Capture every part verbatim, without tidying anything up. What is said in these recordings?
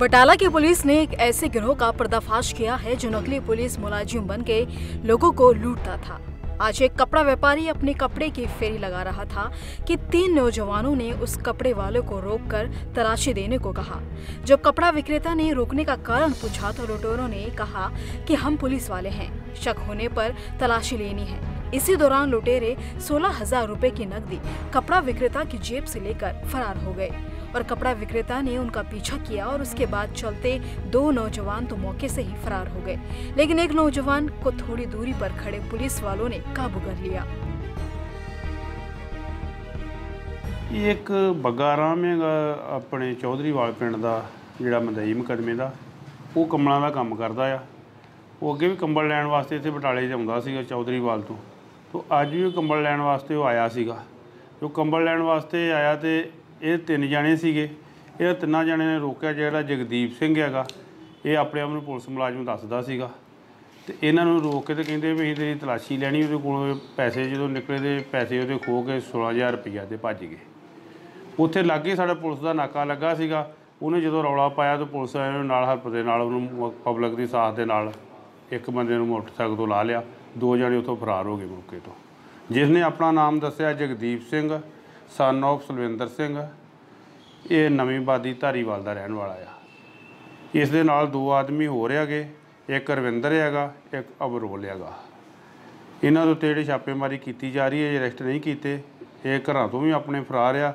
बटाला की पुलिस ने एक ऐसे गिरोह का पर्दाफाश किया है जो नकली पुलिस मुलाजिम बन के लोगों को लूटता था। आज एक कपड़ा व्यापारी अपने कपड़े की फेरी लगा रहा था कि तीन नौजवानों ने उस कपड़े वाले को रोककर तलाशी देने को कहा। जब कपड़ा विक्रेता ने रोकने का कारण पूछा तो लुटेरों ने कहा कि हम पुलिस वाले हैं, शक होने पर तलाशी लेनी है। इसी दौरान लुटेरे सोलह हजार रुपए की नकदी कपड़ा विक्रेता की जेब से लेकर फरार हो गए और कपड़ा विक्रेता ने उनका पीछा किया और उसके बाद चलते दो नौजवान तो मौके से ही फरार हो गए, लेकिन एक नौजवान को थोड़ी दूरी पर खड़े पुलिस वालों ने काबू कर लिया। एक बगारा में अपने चौधरीवाल पिंड का जिहड़ा मदई मुकदमे का वो कंबलों का काम करता है। वो अगे भी कंबल लैन वास्ते इत्थे बटाले च आउंदा सीगा चौधरीवाल तो तो अज भी कंबल लैन वास्ते वो आया सीगा। जो कंबल लैन वास्ते आया तो ये तीन जने सीगे, ये तिना जने ने रोकया। जिहड़ा जगदीप सिंह हैगा ये अपने आप नूं पुलिस मुलाजम दसदा सीगा ते इन्हां नूं रोक के ते कहिंदे वी तेरी तलाशी लैनी। उहदे कोलों पैसे जदों निकले ते पैसे उहदे खो के सोलह हज़ार रुपया ते भज गए। उत्थे लागे साडा पुलिस दा नाका लगा सीगा। उहने जदों रौला पाया तो पुलिस वाले नाल हरप दे नाल उहनूं पब्लिक दी साथ दे नाल एक बंदे नूं मोटरसाइकिल तो ला लिया। दो जने उत्थों फरार हो गए मौके तो। जिसने अपना नाम दस्सिया जगदीप सिंह सन ऑफ सुखविंदर सिंह, ये नवी आबादी धारीवाल का रहने वाला है। इस दे नाल दो आदमी हो रहे है, एक रविंदर हैगा, एक अबरोल हैगा। इन्हां दे उत्ते छापेमारी की जा रही है, अरेस्ट नहीं किए, ये घरों तो भी अपने फरार आ।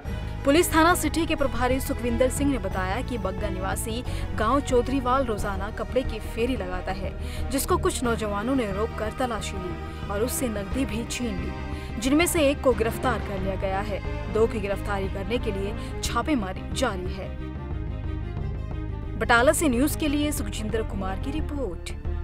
पुलिस थाना सिटी के प्रभारी सुखविंदर सिंह ने बताया कि बग्गा निवासी गांव चौधरीवाल रोजाना कपड़े की फेरी लगाता है, जिसको कुछ नौजवानों ने रोककर तलाशी ली और उससे नकदी भी छीन ली, जिनमें से एक को गिरफ्तार कर लिया गया है। दो की गिरफ्तारी करने के लिए छापेमारी जारी है। बटाला से न्यूज के लिए सुखजिंदर कुमार की रिपोर्ट।